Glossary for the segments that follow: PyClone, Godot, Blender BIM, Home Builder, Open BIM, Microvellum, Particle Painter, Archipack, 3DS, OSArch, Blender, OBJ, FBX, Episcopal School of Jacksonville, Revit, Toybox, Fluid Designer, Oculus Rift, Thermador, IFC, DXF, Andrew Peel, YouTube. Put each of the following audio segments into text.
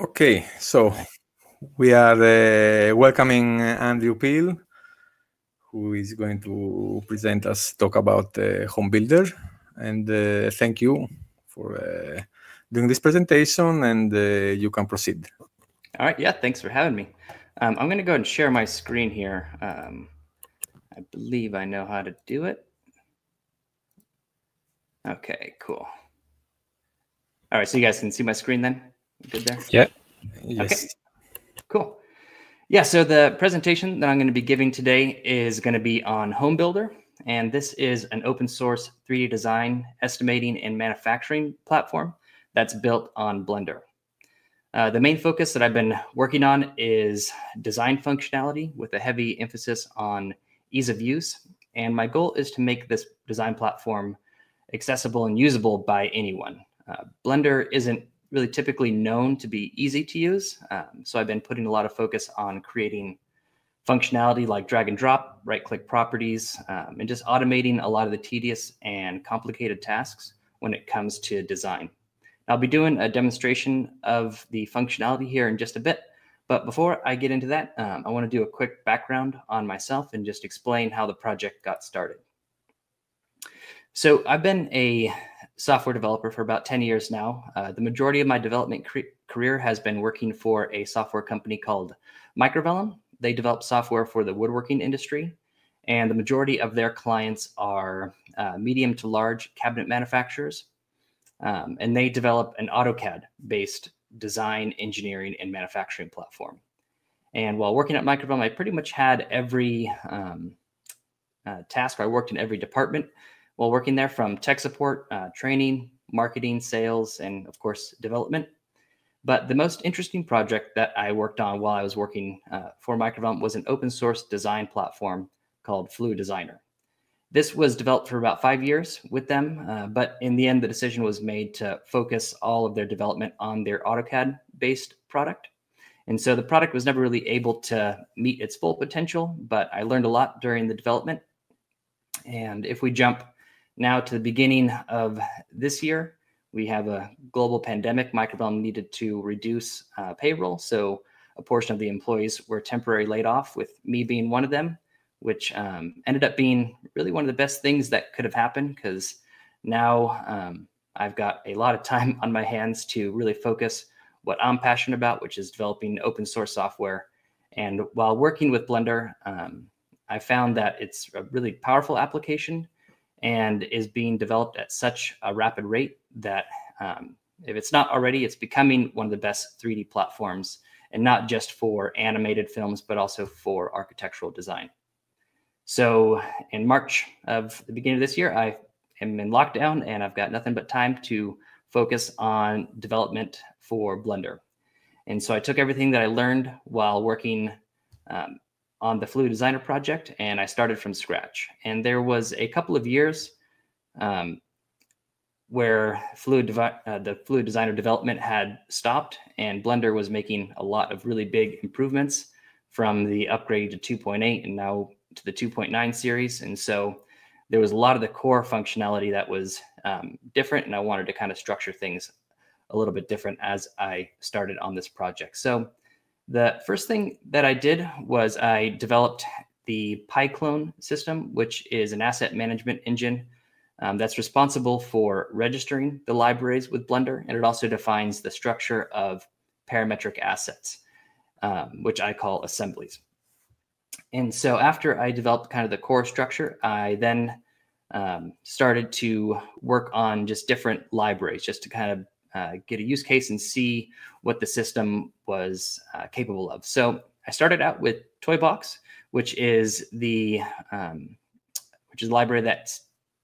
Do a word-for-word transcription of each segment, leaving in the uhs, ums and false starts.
Okay, so we are uh, welcoming Andrew Peel, who is going to present us, talk about uh, Home Builder. And uh, thank you for uh, doing this presentation, and uh, you can proceed. All right, yeah, thanks for having me. Um, I'm going to go ahead and share my screen here. Um, I believe I know how to do it. Okay, cool. All right, so you guys can see my screen then? Good there? Yeah. Yes. Okay. Cool. Yeah, so the presentation that I'm going to be giving today is going to be on Home Builder, and this is an open source three D design, estimating, and manufacturing platform that's built on Blender. Uh, the main focus that I've been working on is design functionality with a heavy emphasis on ease of use, and my goal is to make this design platform accessible and usable by anyone. Uh, Blender isn't really typically known to be easy to use. Um, so I've been putting a lot of focus on creating functionality like drag and drop, right-click properties, um, and just automating a lot of the tedious and complicated tasks when it comes to design. I'll be doing a demonstration of the functionality here in just a bit, but before I get into that, um, I want to do a quick background on myself and just explain how the project got started. So I've been a software developer for about ten years now. Uh, the majority of my development career has been working for a software company called Microvellum. They develop software for the woodworking industry, and the majority of their clients are uh, medium to large cabinet manufacturers. Um, and they develop an AutoCAD-based design, engineering, and manufacturing platform. And while working at Microvellum, I pretty much had every um, uh, task. I worked in every department while working there, from tech support, uh, training, marketing, sales, and of course, development. But the most interesting project that I worked on while I was working uh, for Microvellum was an open source design platform called Fluid Designer. This was developed for about five years with them, uh, but in the end, the decision was made to focus all of their development on their AutoCAD-based product. And so the product was never really able to meet its full potential, but I learned a lot during the development. And if we jump now to the beginning of this year, we have a global pandemic. Microvellum needed to reduce uh, payroll, so a portion of the employees were temporarily laid off, with me being one of them, which um, ended up being really one of the best things that could have happened, because now um, I've got a lot of time on my hands to really focus what I'm passionate about, which is developing open source software. And while working with Blender, um, I found that it's a really powerful application and is being developed at such a rapid rate that um, if it's not already, it's becoming one of the best three D platforms, and not just for animated films, but also for architectural design. So in March of the beginning of this year, I am in lockdown and I've got nothing but time to focus on development for Blender. And so I took everything that I learned while working um, on the Fluid Designer project, and I started from scratch. And there was a couple of years um, where Fluid uh, the Fluid Designer development had stopped, and Blender was making a lot of really big improvements from the upgrade to two point eight and now to the two point nine series. And so there was a lot of the core functionality that was um, different, and I wanted to kind of structure things a little bit different as I started on this project. So the first thing that I did was I developed the PyClone system, which is an asset management engine um, that's responsible for registering the libraries with Blender. And it also defines the structure of parametric assets, um, which I call assemblies. And so after I developed kind of the core structure, I then um, started to work on just different libraries just to kind of Uh, get a use case and see what the system was uh, capable of. So I started out with Toybox, which is the um, which is a library that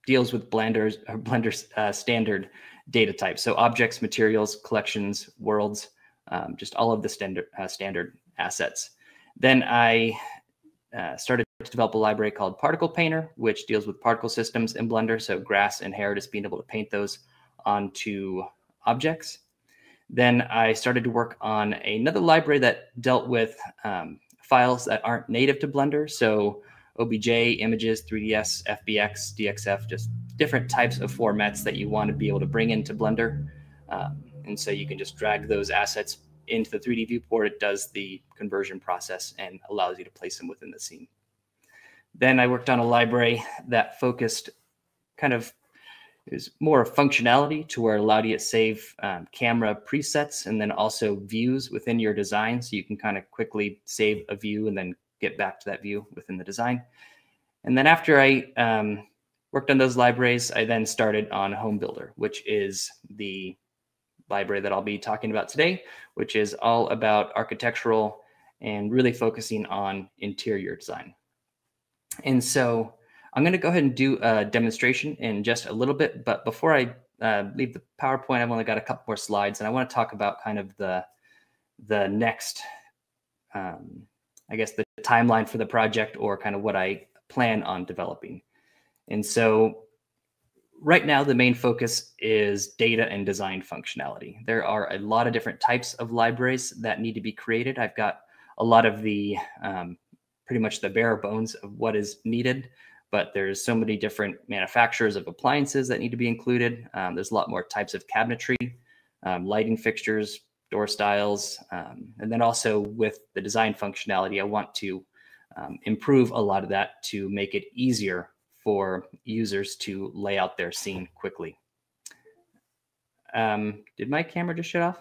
deals with Blender's or Blender's uh, standard data types. So objects, materials, collections, worlds, um, just all of the standard uh, standard assets. Then I uh, started to develop a library called Particle Painter, which deals with particle systems in Blender. So grass and hair, just being able to paint those onto objects. Then I started to work on another library that dealt with um, files that aren't native to Blender. So O B J, images, three D S, F B X, D X F, just different types of formats that you want to be able to bring into Blender. Um, and so you can just drag those assets into the three D viewport, it does the conversion process and allows you to place them within the scene. Then I worked on a library that focused kind of, is more functionality to where it allowed you to save um, camera presets and then also views within your design. So you can kind of quickly save a view and then get back to that view within the design. And then after I um, worked on those libraries, I then started on Home Builder, which is the library that I'll be talking about today, which is all about architectural and really focusing on interior design. And so I'm going to go ahead and do a demonstration in just a little bit. But before I uh, leave the PowerPoint, I've only got a couple more slides. And I want to talk about kind of the, the next, um, I guess, the timeline for the project or kind of what I plan on developing. And so right now, the main focus is data and design functionality. There are a lot of different types of libraries that need to be created. I've got a lot of the um, pretty much the bare bones of what is needed. But there's so many different manufacturers of appliances that need to be included. Um, there's a lot more types of cabinetry, um, lighting fixtures, door styles. Um, and then also with the design functionality, I want to um, improve a lot of that to make it easier for users to lay out their scene quickly. Um, did my camera just shut off?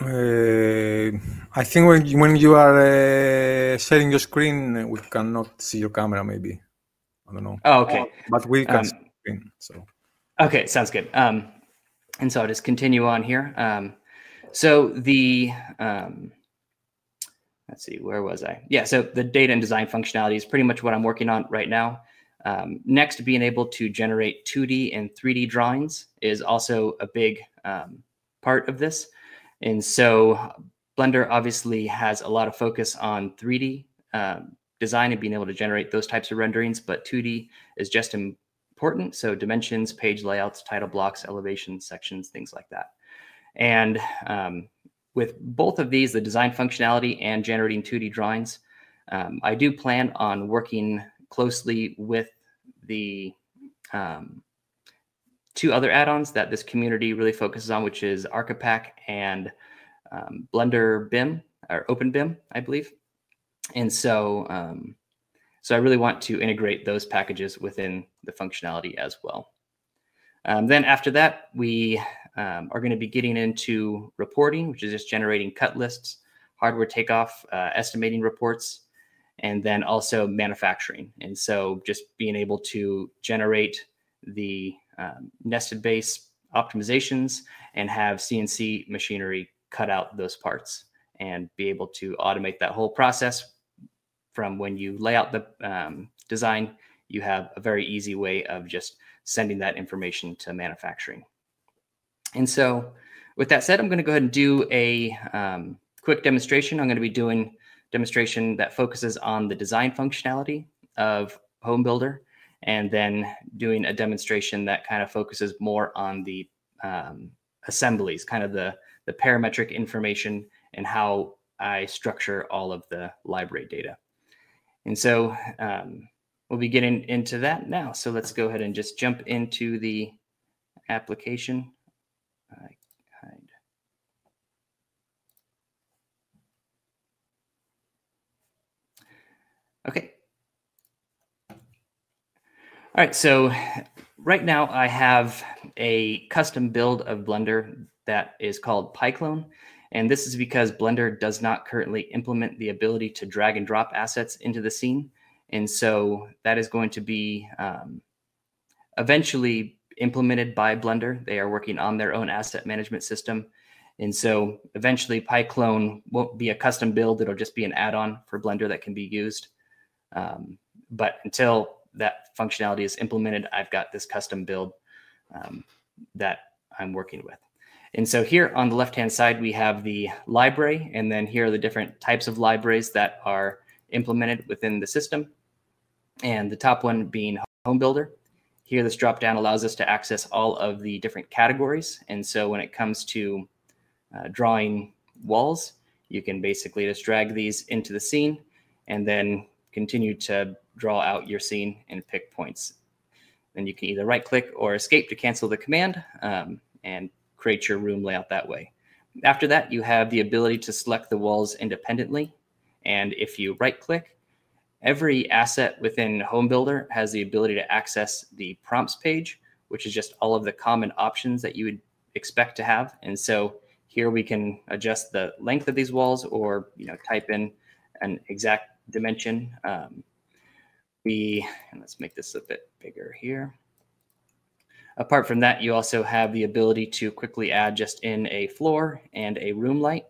Uh, I think when you, when you are uh, sharing your screen, we cannot see your camera. Maybe I don't know. Oh, okay. But we can. Um, see the screen, so. Okay, sounds good. Um, and so I'll just continue on here. Um, so the um, let's see, where was I? Yeah. So the data and design functionality is pretty much what I'm working on right now. Um, next, being able to generate two D and three D drawings is also a big um, part of this. And so Blender obviously has a lot of focus on three D um, design and being able to generate those types of renderings, but two D is just important. So dimensions, page layouts, title blocks, elevations, sections, things like that. And um, with both of these, the design functionality and generating two D drawings, um, I do plan on working closely with the um, two other add-ons that this community really focuses on, which is Archipack and um, Blender B I M or Open B I M, I believe. And so, um, so I really want to integrate those packages within the functionality as well. Um, then after that, we um, are going to be getting into reporting, which is just generating cut lists, hardware takeoff, uh, estimating reports, and then also manufacturing. And so just being able to generate the Um, nested base optimizations and have C N C machinery cut out those parts and be able to automate that whole process. From when you lay out the um, design, you have a very easy way of just sending that information to manufacturing. And so with that said, I'm going to go ahead and do a um, quick demonstration. I'm going to be doing demonstration that focuses on the design functionality of Home Builder, and then doing a demonstration that kind of focuses more on the um, assemblies, kind of the, the parametric information and how I structure all of the library data. And so um, we'll be getting into that now. So let's go ahead and just jump into the application. I hide. Okay. All right, so right now I have a custom build of Blender that is called PyClone. And this is because Blender does not currently implement the ability to drag and drop assets into the scene. And so that is going to be um, eventually implemented by Blender. They are working on their own asset management system. And so eventually PyClone won't be a custom build. It'll just be an add-on for Blender that can be used. Um, but until that functionality is implemented, I've got this custom build um, that I'm working with. And so here on the left-hand side, we have the library, and then here are the different types of libraries that are implemented within the system. And the top one being Home Builder. Here, this dropdown allows us to access all of the different categories. And so when it comes to uh, drawing walls, you can basically just drag these into the scene and then continue to draw out your scene and pick points. Then you can either right click or escape to cancel the command um, and create your room layout that way. After that, you have the ability to select the walls independently. And if you right click, every asset within Home Builder has the ability to access the prompts page, which is just all of the common options that you would expect to have. And so here we can adjust the length of these walls, or, you know, type in an exact dimension. Um, we, and let's make this a bit bigger here. Apart from that, you also have the ability to quickly add just in a floor and a room light,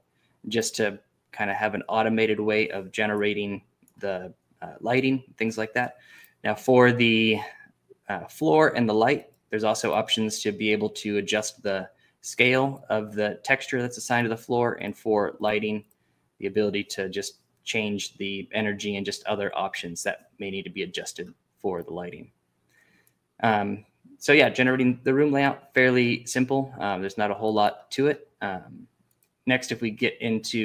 just to kind of have an automated way of generating the uh, lighting, things like that. Now for the uh, floor and the light, there's also options to be able to adjust the scale of the texture that's assigned to the floor, and for lighting, the ability to just change the energy and just other options that may need to be adjusted for the lighting. Um, So yeah, generating the room layout, fairly simple. Um, there's not a whole lot to it. Um, next, if we get into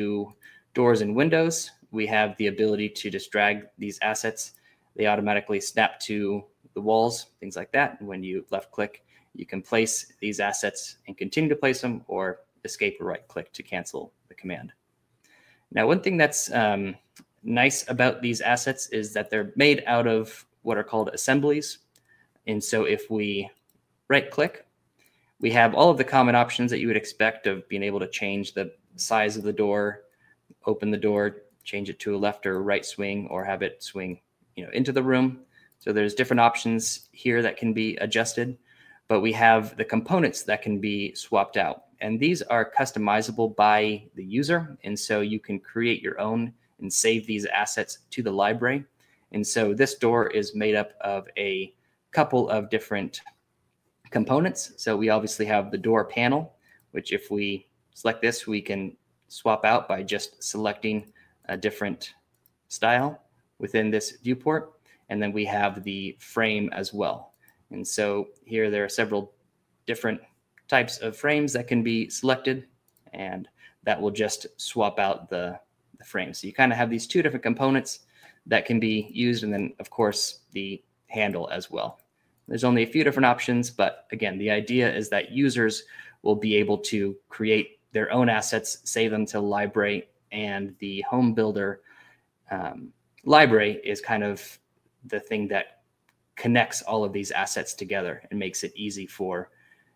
doors and windows, we have the ability to just drag these assets. They automatically snap to the walls, things like that. And when you left click, you can place these assets and continue to place them, or escape or right click to cancel the command. Now, one thing that's um, nice about these assets is that they're made out of what are called assemblies. And so if we right click, we have all of the common options that you would expect of being able to change the size of the door, open the door, change it to a left or right swing, or have it swing, you know, into the room. So there's different options here that can be adjusted, but we have the components that can be swapped out. And these are customizable by the user. And so you can create your own and save these assets to the library. And so this door is made up of a couple of different components. So we obviously have the door panel, which if we select this, we can swap out by just selecting a different style within this viewport. And then we have the frame as well. And so here there are several different types of frames that can be selected, and that will just swap out the, the frame. So you kind of have these two different components that can be used. And then of course the handle as well. There's only a few different options, but again, the idea is that users will be able to create their own assets, save them to the library, and the Home Builder um, library is kind of the thing that connects all of these assets together and makes it easy for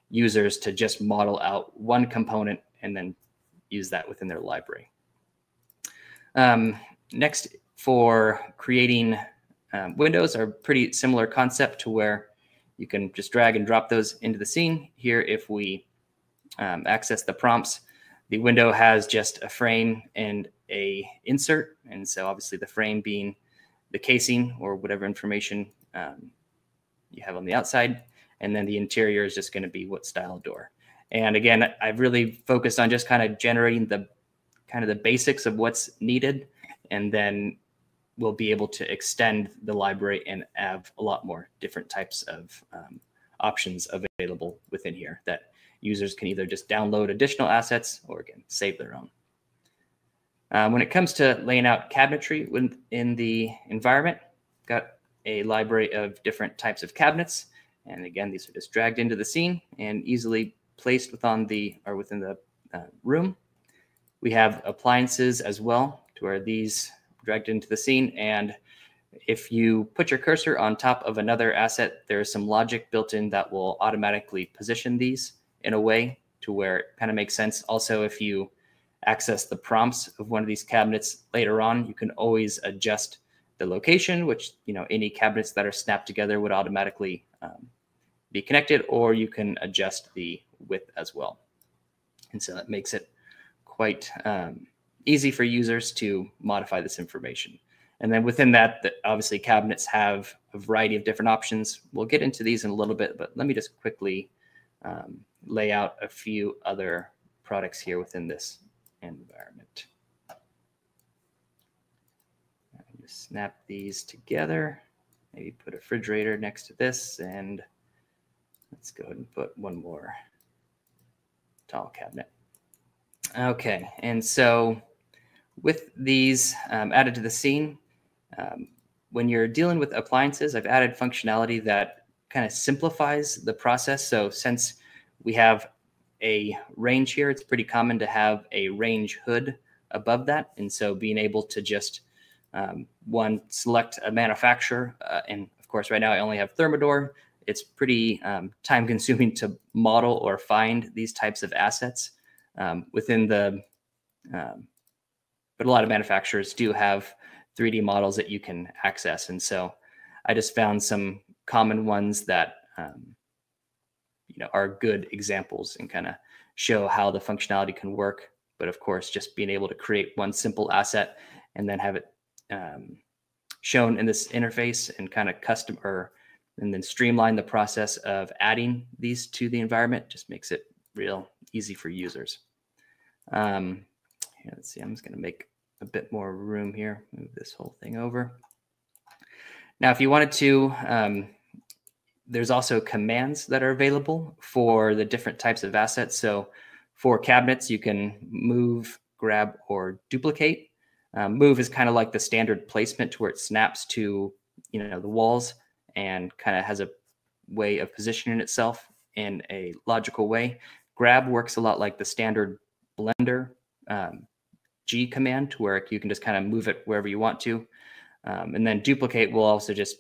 users to just model out one component and then use that within their library. Um, next, for creating Um, windows are pretty similar concept, to where you can just drag and drop those into the scene. Here, if we um, access the prompts, the window has just a frame and a insert. And so obviously the frame being the casing or whatever information um, you have on the outside. And then the interior is just going to be what style door. And again, I've really focused on just kind of generating the kind of the basics of what's needed, and then we'll be able to extend the library and have a lot more different types of um, options available within here that users can either just download additional assets or, again, save their own. Um, when it comes to laying out cabinetry within the environment, got a library of different types of cabinets. And again, these are just dragged into the scene and easily placed within the, or within the uh, room. We have appliances as well, to where these dragged into the scene, and if you put your cursor on top of another asset, there's some logic built in that will automatically position these in a way to where it kind of makes sense. Also, if you access the prompts of one of these cabinets later on, you can always adjust the location, which, you know, any cabinets that are snapped together would automatically um, be connected, or you can adjust the width as well. And so that makes it quite um, easy for users to modify this information. And then within that, the, obviously cabinets have a variety of different options. We'll get into these in a little bit, but let me just quickly um, lay out a few other products here within this environment. Just snap these together, maybe put a refrigerator next to this, and let's go ahead and put one more tall cabinet. Okay, and so with these um, added to the scene, um, when you're dealing with appliances, I've added functionality that kind of simplifies the process. So since we have a range here. It's pretty common to have a range hood above that. And so being able to just um, one select a manufacturer. Uh, and of course, right now I only have Thermador. It's pretty um, time consuming to model or find these types of assets um, within the, um, but a lot of manufacturers do have three D models that you can access. And so I just found some common ones that, um, you know, are good examples and kind of show how the functionality can work. But of course, just being able to create one simple asset and then have it um, shown in this interface and kind of custom or and then streamline the process of adding these to the environment just makes it real easy for users. Um, yeah, let's see, I'm just going to make a bit more room here, move this whole thing over. Now, if you wanted to, um, there's also commands that are available for the different types of assets. So for cabinets, you can move, grab, or duplicate. Um, move is kind of like the standard placement to where it snaps to, you know, the walls, and kind of has a way of positioning itself in a logical way. Grab works a lot like the standard Blender um, G command to where you can just kind of move it wherever you want to. Um, and then duplicate will also just,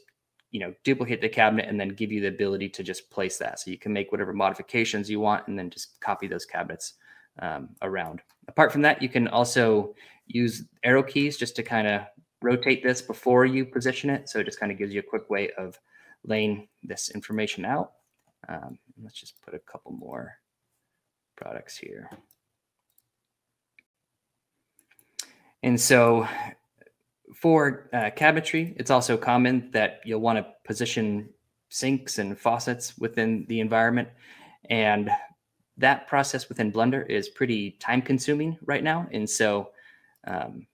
you know, duplicate the cabinet and then give you the ability to just place that. So you can make whatever modifications you want and then just copy those cabinets um, around. Apart from that, you can also use arrow keys just to kind of rotate this before you position it. So it just kind of gives you a quick way of laying this information out. Um, let's just put a couple more products here. And so for uh, cabinetry, it's also common that you'll want to position sinks and faucets within the environment. And that process within Blender is pretty time consuming right now. And so, um,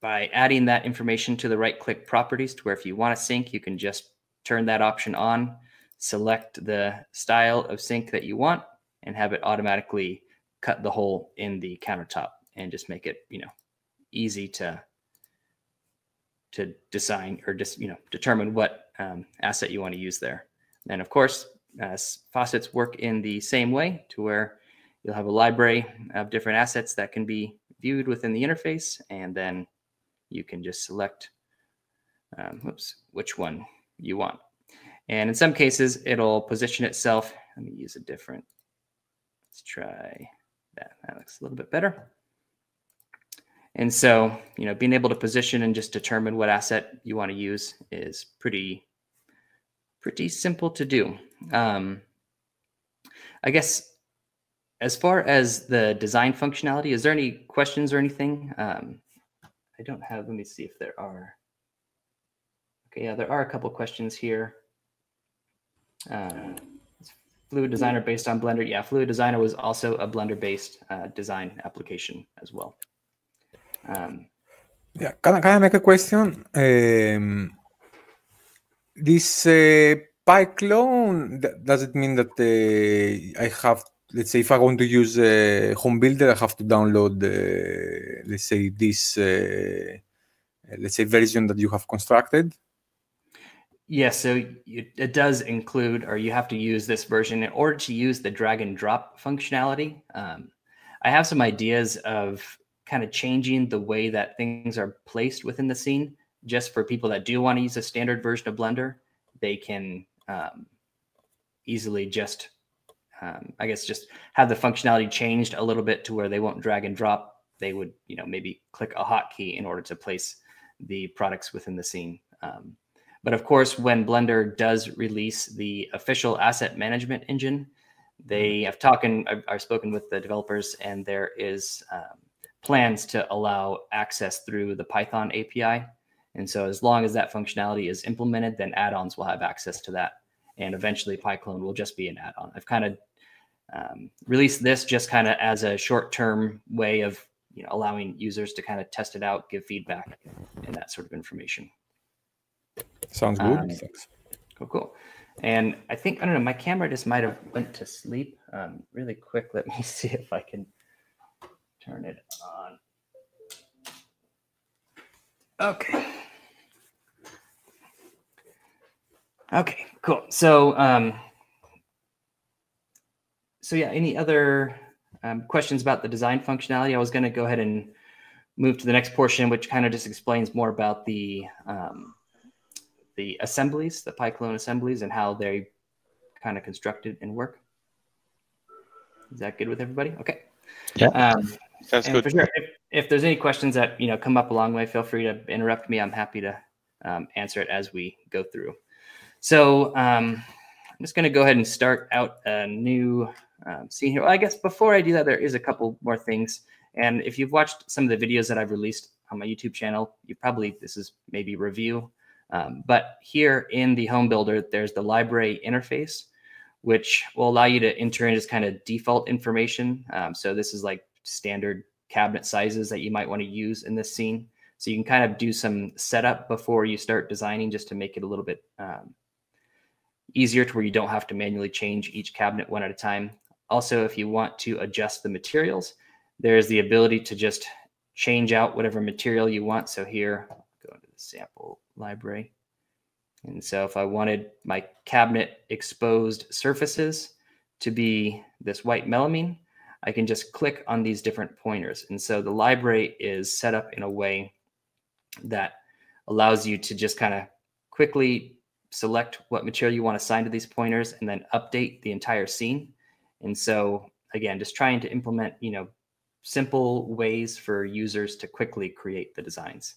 by adding that information to the right-click properties to where if you want to sync, you can just turn that option on, select the style of sync that you want, and have it automatically cut the hole in the countertop and just make it, you know, easy to, to design or just, you know, determine what um, asset you want to use there. And of course, uh, faucets work in the same way to where you'll have a library of different assets that can be viewed within the interface, and then you can just select um, whoops, which one you want. And in some cases, it'll position itself. Let me use a different. Let's try that. That looks a little bit better. And so, you know, being able to position and just determine what asset you want to use is pretty, pretty simple to do. Um, I guess as far as the design functionality, is there any questions or anything? Um, I don't have, let me see if there are. Okay, yeah, there are a couple questions here. Um, Fluid Designer based on Blender. Yeah, Fluid Designer was also a Blender-based uh, design application as well. Um, yeah, can, can I make a question? Um, this uh, PyClone, th does it mean that uh, I have, let's say if I want to use a Home Builder, I have to download, uh, let's say this, uh, let's say version that you have constructed? Yes, yeah, so you, it does include, or you have to use this version in order to use the drag and drop functionality. Um, I have some ideas of kind of changing the way that things are placed within the scene, just for people that do want to use a standard version of Blender. They can um, easily just Um, I guess just have the functionality changed a little bit to where they won't drag and drop. They would, you know, maybe click a hotkey in order to place the products within the scene. Um, but of course, when Blender does release the official asset management engine, they have talked and I've, I've spoken with the developers, and there is um, plans to allow access through the Python A P I. And so as long as that functionality is implemented, then add-ons will have access to that. And eventually PyClone will just be an add-on. I've kind of um, released this just kind of as a short-term way of, you know, allowing users to kind of test it out, give feedback, and that sort of information. Sounds good. Um, Thanks. Cool, cool. And I think, I don't know, my camera just might have went to sleep. Um, really quick, let me see if I can turn it on. Okay. Okay, cool. So, um, so yeah, any other um, questions about the design functionality? I was going to go ahead and move to the next portion, which kind of just explains more about the um, the assemblies, the PyClone assemblies, and how they kind of construct it and work. Is that good with everybody? Okay. Yeah. Um, Sounds good. For sure, if, if there's any questions that you know come up along the way, feel free to interrupt me. I'm happy to um, answer it as we go through. So um, I'm just going to go ahead and start out a new um, scene here. Well, I guess before I do that, there is a couple more things. And if you've watched some of the videos that I've released on my YouTube channel, you probably, this is maybe review. Um, but here in the Home Builder, there's the library interface, which will allow you to enter in just kind of default information. Um, so this is like standard cabinet sizes that you might want to use in this scene. So you can kind of do some setup before you start designing, just to make it a little bit um, easier to where you don't have to manually change each cabinet one at a time. Also, if you want to adjust the materials, there's the ability to just change out whatever material you want. So here, I'll go into the sample library. And so if I wanted my cabinet exposed surfaces to be this white melamine, I can just click on these different pointers. And so the library is set up in a way that allows you to just kind of quickly select what material you want to assign to these pointers and then update the entire scene. And so again, just trying to implement, you know, simple ways for users to quickly create the designs.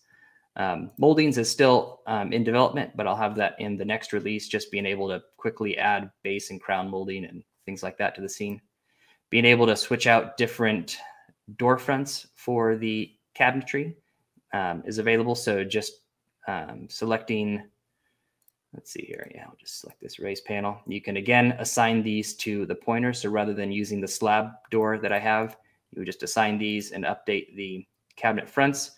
Um, moldings is still um, in development, but I'll have that in the next release, just being able to quickly add base and crown molding and things like that to the scene. Being able to switch out different door fronts for the cabinetry um, is available. So just um, selecting, let's see here, yeah, I'll just select this raised panel. You can again assign these to the pointer. So rather than using the slab door that I have, you would just assign these and update the cabinet fronts,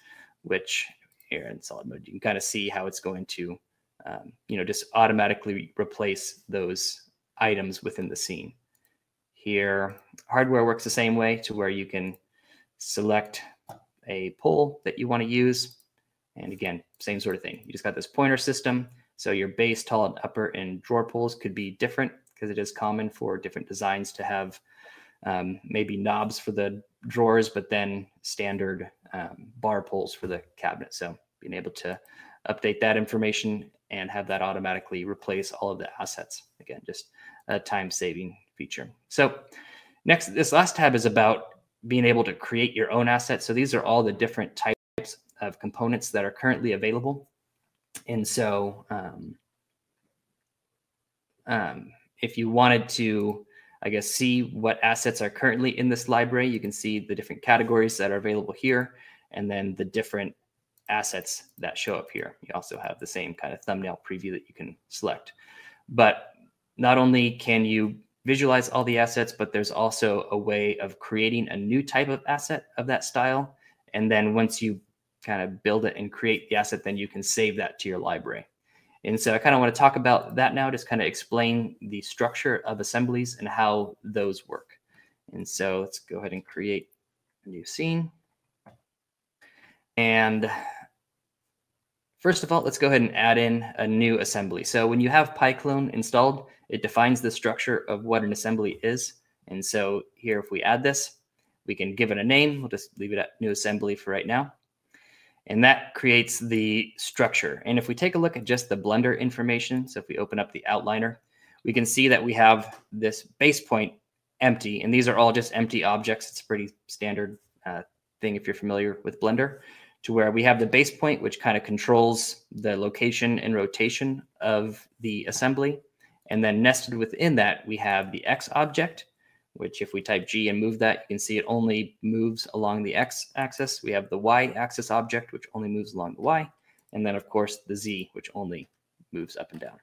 which here in solid mode, you can kind of see how it's going to, um, you know, just automatically replace those items within the scene. Here, hardware works the same way, to where you can select a pole that you want to use. And again, same sort of thing. You just got this pointer system. So your base, tall, and upper and drawer poles could be different, because it is common for different designs to have um, maybe knobs for the drawers, but then standard um, bar poles for the cabinet. So being able to update that information and have that automatically replace all of the assets. Again, just a time-saving feature. So next, this last tab is about being able to create your own assets. So these are all the different types of components that are currently available. And so um, um, if you wanted to, I guess, see what assets are currently in this library, you can see the different categories that are available here, and then the different assets that show up here. You also have the same kind of thumbnail preview that you can select. But not only can you visualize all the assets, but there's also a way of creating a new type of asset of that style. And then once you kind of build it and create the asset, then you can save that to your library. And so I kind of want to talk about that now, just kind of explain the structure of assemblies and how those work. And so let's go ahead and create a new scene. And first of all, let's go ahead and add in a new assembly. So when you have PyClone installed, it defines the structure of what an assembly is. And so here, if we add this, we can give it a name. We'll just leave it at new assembly for right now. And that creates the structure. And if we take a look at just the Blender information, so if we open up the outliner, we can see that we have this base point empty, and these are all just empty objects. It's a pretty standard uh, thing if you're familiar with Blender, to where we have the base point, which kind of controls the location and rotation of the assembly. And then nested within that, we have the X object, which if we type G and move that, you can see it only moves along the X axis. We have the Y axis object, which only moves along the Y. And then of course the Z, which only moves up and down.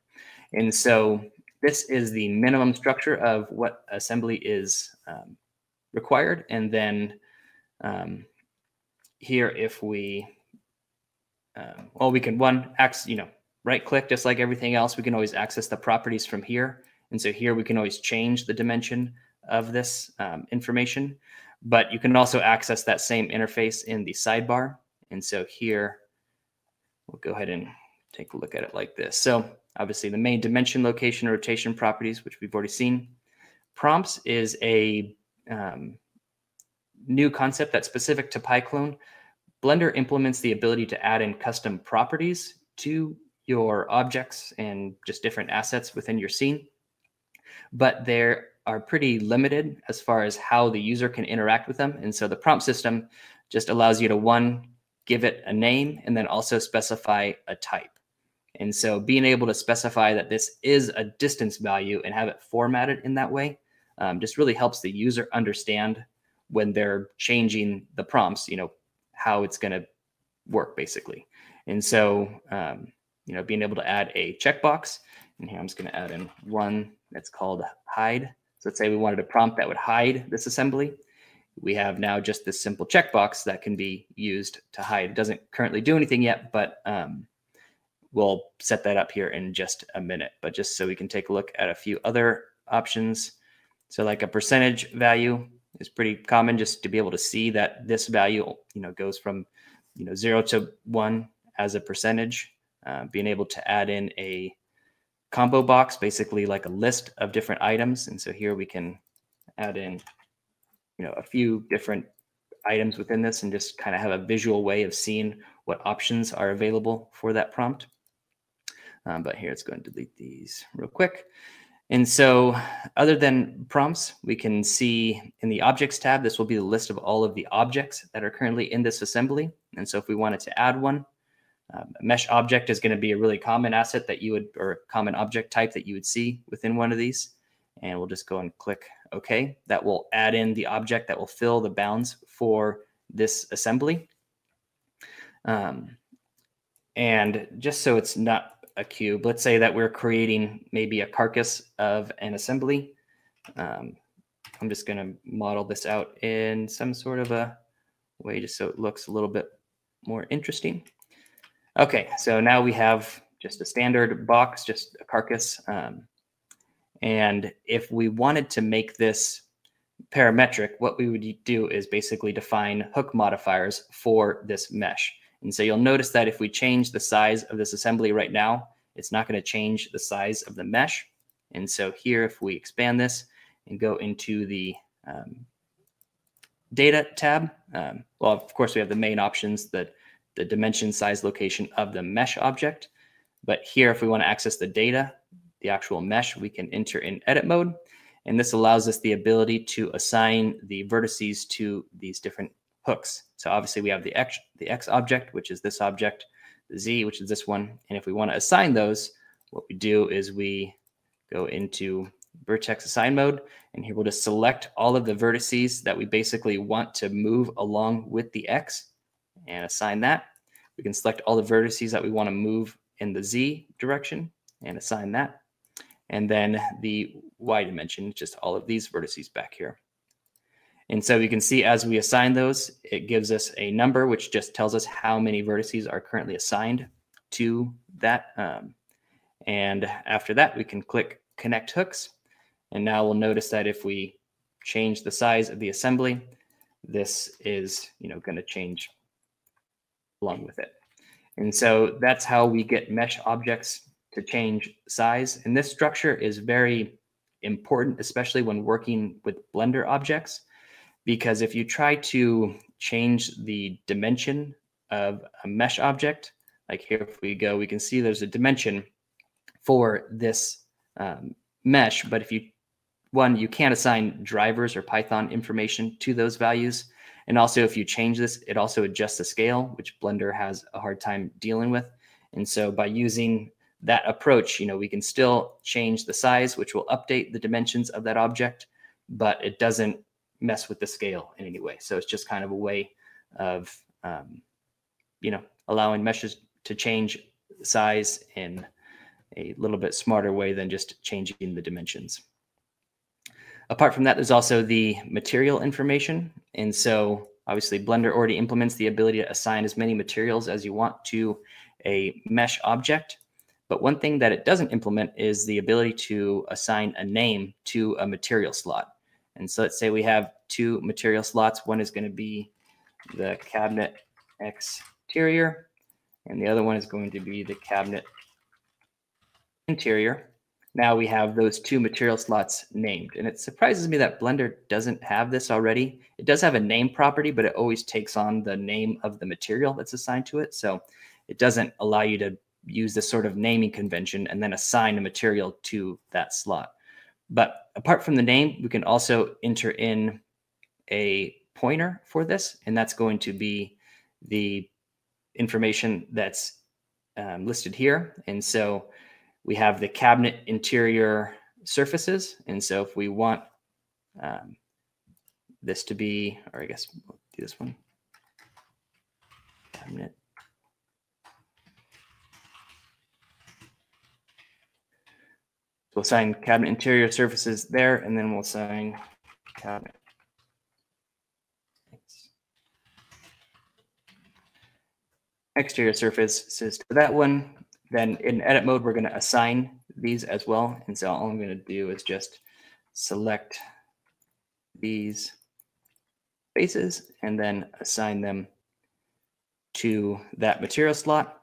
And so this is the minimum structure of what assembly is um, required. And then um, here, if we, uh, well, we can one axis, you know, right click, just like everything else, we can always access the properties from here. And so here we can always change the dimension of this um, information, but you can also access that same interface in the sidebar. And so here, we'll go ahead and take a look at it like this. So obviously the main dimension, location, rotation properties, which we've already seen, Prompts is a um, new concept that's specific to PyClone. Blender implements the ability to add in custom properties to your objects and just different assets within your scene, but they are pretty limited as far as how the user can interact with them. And so the prompt system just allows you to, one, give it a name and then also specify a type. And so being able to specify that this is a distance value and have it formatted in that way um, just really helps the user understand when they're changing the prompts, you know, how it's going to work basically. And so, um, you know, being able to add a checkbox, and here I'm just going to add in one that's called hide. So let's say we wanted a prompt that would hide this assembly. We have now just this simple checkbox that can be used to hide. It doesn't currently do anything yet, but um, we'll set that up here in just a minute. But just so we can take a look at a few other options. So like a percentage value is pretty common, just to be able to see that this value, you know, goes from, you know, zero to one as a percentage. Uh, being able to add in a combo box, basically like a list of different items. And so here we can add in, you know, a few different items within this and just kind of have a visual way of seeing what options are available for that prompt. Um, but here it's going to delete these real quick. And so other than prompts, we can see in the objects tab, this will be the list of all of the objects that are currently in this assembly. And so if we wanted to add one, um, a mesh object is going to be a really common asset that you would, or a common object type that you would see within one of these. And we'll just go and click OK. That will add in the object that will fill the bounds for this assembly. Um, and just so it's not a cube, let's say that we're creating maybe a carcass of an assembly. Um, I'm just going to model this out in some sort of a way just so it looks a little bit more interesting. Okay, so now we have just a standard box, just a carcass. Um, and if we wanted to make this parametric, what we would do is basically define hook modifiers for this mesh. And so you'll notice that if we change the size of this assembly right now, it's not going to change the size of the mesh. And so here, if we expand this and go into the um, data tab, um, well, of course, we have the main options, the, the dimension, size, location of the mesh object. But here, if we want to access the data, the actual mesh, we can enter in edit mode. And this allows us the ability to assign the vertices to these different hooks. So obviously we have the X, the X object, which is this object, the Z, which is this one. And if we want to assign those, what we do is we go into vertex assign mode, and here we'll just select all of the vertices that we basically want to move along with the X and assign that. We can select all the vertices that we want to move in the Z direction and assign that. And then the Y dimension, just all of these vertices back here. And so you can see as we assign those, it gives us a number, which just tells us how many vertices are currently assigned to that. Um, and after that, we can click Connect Hooks. And now we'll notice that if we change the size of the assembly, this is, you know, going to change along with it. And so that's how we get mesh objects to change size. And this structure is very important, especially when working with Blender objects. Because if you try to change the dimension of a mesh object, like here, if we go, we can see there's a dimension for this um, mesh. But if you, one, you can't assign drivers or Python information to those values. And also, if you change this, it also adjusts the scale, which Blender has a hard time dealing with. And so by using that approach, you know, we can still change the size, which will update the dimensions of that object, but it doesn't mess with the scale in any way. So it's just kind of a way of, um, you know, allowing meshes to change size in a little bit smarter way than just changing the dimensions. Apart from that, there's also the material information. And so obviously Blender already implements the ability to assign as many materials as you want to a mesh object. But one thing that it doesn't implement is the ability to assign a name to a material slot. And so let's say we have two material slots. One is going to be the cabinet exterior, and the other one is going to be the cabinet interior. now we have those two material slots named. And it surprises me that Blender doesn't have this already. It does have a name property, but it always takes on the name of the material that's assigned to it. So it doesn't allow you to use this sort of naming convention and then assign a material to that slot. But apart from the name, we can also enter in a pointer for this, and that's going to be the information that's um, listed here. And so we have the cabinet interior surfaces. And so if we want um, this to be, or I guess we'll do this one, cabinet. So we'll assign cabinet interior surfaces there, and then we'll assign cabinet. Exterior surfaces to that one. Then in edit mode, we're going to assign these as well. And so all I'm going to do is just select these faces and then assign them to that material slot.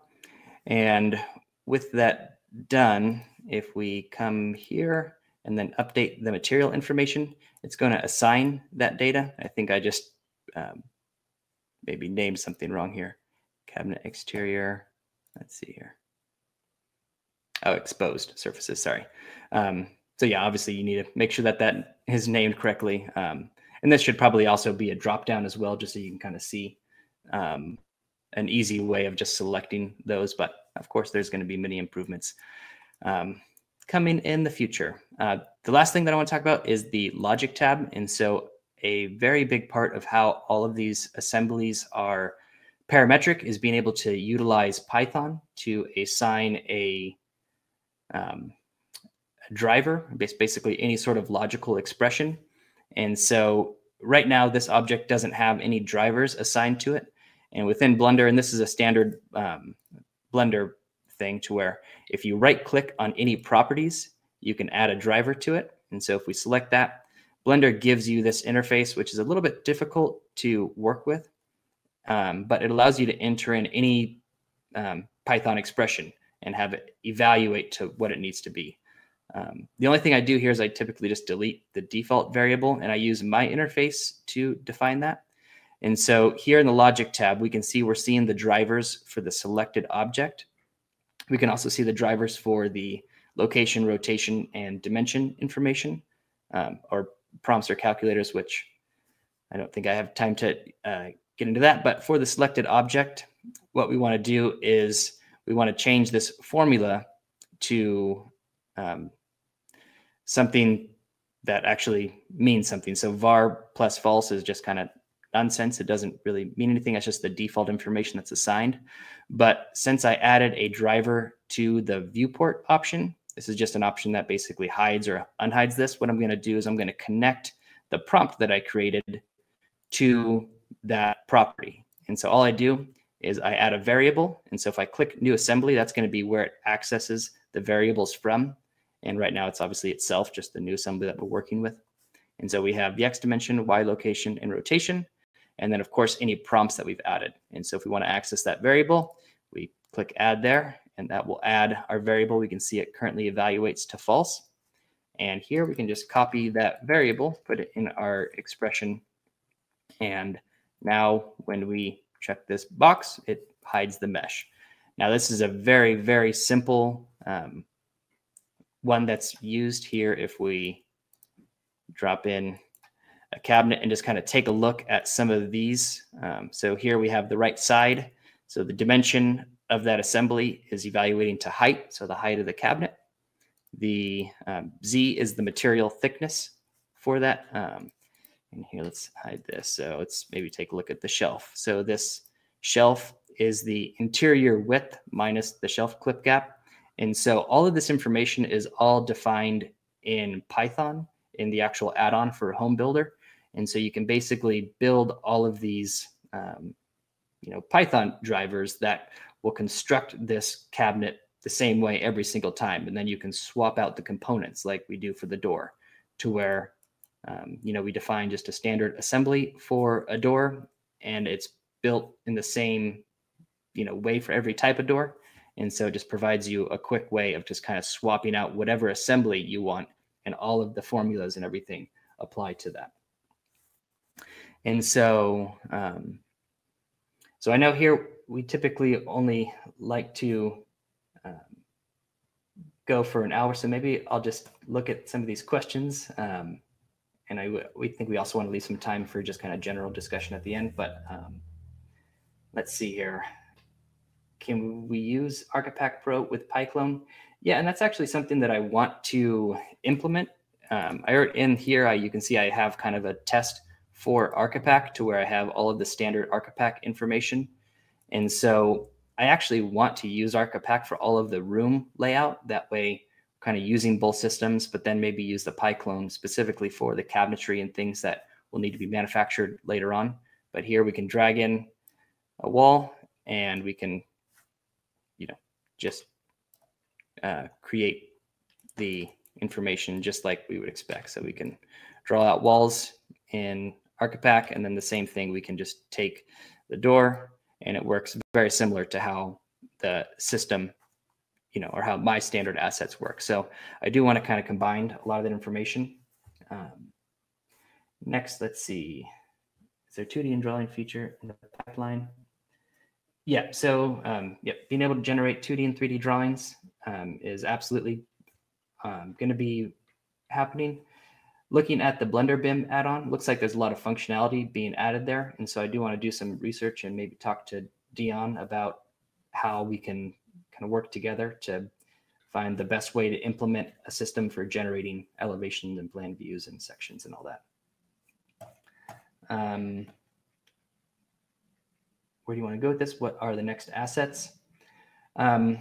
And with that done, if we come here and then update the material information, it's going to assign that data. I think I just um, maybe named something wrong here. Cabinet exterior, let's see here. Oh, exposed surfaces, sorry. Um, so yeah, obviously you need to make sure that that is named correctly. Um, and this should probably also be a dropdown as well, just so you can kind of see um, an easy way of just selecting those. But of course, there's going to be many improvements um, coming in the future. Uh, the last thing that I want to talk about is the logic tab. And so a very big part of how all of these assemblies are parametric is being able to utilize Python to assign a Um, a driver, basically any sort of logical expression. And so right now, this object doesn't have any drivers assigned to it. And within Blender, and this is a standard um, Blender thing to where if you right click on any properties, you can add a driver to it. And so if we select that, Blender gives you this interface, which is a little bit difficult to work with, um, but it allows you to enter in any um, Python expression and have it evaluate to what it needs to be. Um, the only thing I do here is I typically just delete the default variable, and I use my interface to define that. And so here in the logic tab, we can see we're seeing the drivers for the selected object. We can also see the drivers for the location, rotation, and dimension information, um, or prompts or calculators, which I don't think I have time to uh, get into that. But for the selected object, what we want to do is we want to change this formula to um, something that actually means something. So var plus false is just kind of nonsense. It doesn't really mean anything. That's just the default information that's assigned. But since I added a driver to the viewport option, this is just an option that basically hides or unhides this. What I'm going to do is I'm going to connect the prompt that I created to that property. And so all I do is I add a variable. And so if I click new assembly, that's going to be where it accesses the variables from. And right now it's obviously itself, just the new assembly that we're working with. And so we have the X dimension, Y location, and rotation. And then of course, any prompts that we've added. And so if we want to access that variable, we click add there, and that will add our variable. We can see it currently evaluates to false. And here we can just copy that variable, put it in our expression. And now when we check this box, it hides the mesh. Now, this is a very, very simple um, one that's used here. If we drop in a cabinet and just kind of take a look at some of these. Um, so here we have the right side. So the dimension of that assembly is evaluating to height. So the height of the cabinet, the um, Z is the material thickness for that. Um, And here, let's hide this. So let's maybe take a look at the shelf. So this shelf is the interior width minus the shelf clip gap. And so all of this information is all defined in Python in the actual add-on for Home Builder. And so you can basically build all of these um, you know, Python drivers that will construct this cabinet the same way every single time. And then you can swap out the components like we do for the door to where Um, you know, we define just a standard assembly for a door, and it's built in the same, you know, way for every type of door. And so it just provides you a quick way of just kind of swapping out whatever assembly you want, and all of the formulas and everything apply to that. And so, um, so I know here we typically only like to um, go for an hour. So maybe I'll just look at some of these questions. Um, and I we think we also want to leave some time for just kind of general discussion at the end. But um, let's see here. Can we use Archipack Pro with PyClone? Yeah, and that's actually something that I want to implement. Um, I in here, I, you can see I have kind of a test for Archipack to where I have all of the standard Archipack information. And so I actually want to use Archipack for all of the room layout. That way, kind of using both systems, but then maybe use the PyClone specifically for the cabinetry and things that will need to be manufactured later on. But here we can drag in a wall and we can, you know, just uh, create the information just like we would expect. So we can draw out walls in Archipack, and then the same thing, we can just take the door, and it works very similar to how the system, you know, or how my standard assets work. So I do want to kind of combine a lot of that information. Um, next, let's see, is there two D and drawing feature in the pipeline? Yeah, so um, yeah, being able to generate two D and three D drawings um, is absolutely um, going to be happening. Looking at the Blender B I M add-on, looks like there's a lot of functionality being added there. And so I do want to do some research and maybe talk to Dion about how we can kind of work together to find the best way to implement a system for generating elevations and plan views and sections and all that. Um, where do you want to go with this? What are the next assets? Um,